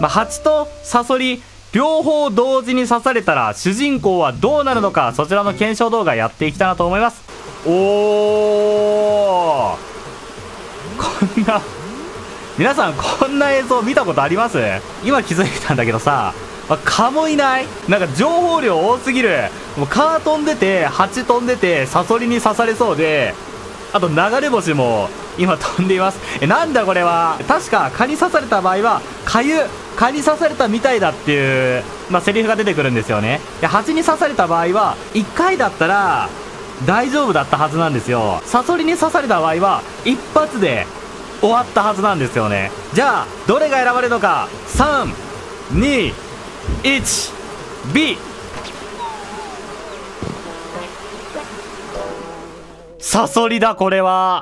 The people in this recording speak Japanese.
まあ、ハチとサソリ両方同時に刺されたら主人公はどうなるのか、そちらの検証動画やっていきたいなと思います。おー、こんな皆さんこんな映像見たことあります？今気づいたんだけどさ、蚊もいない？なんか情報量多すぎる。もう蚊飛んでて、ハチ飛んでて、サソリに刺されそうで、あと流れ星も今飛んでいます。なんだこれは。確か蚊に刺された場合は、蚊に刺されたみたいだっていう、セリフが出てくるんですよね。で、蜂に刺された場合は、1回だったら大丈夫だったはずなんですよ。サソリに刺された場合は、一発で終わったはずなんですよね。じゃあ、どれが選ばれるのか。3、2、1、B。サソリだ、これは。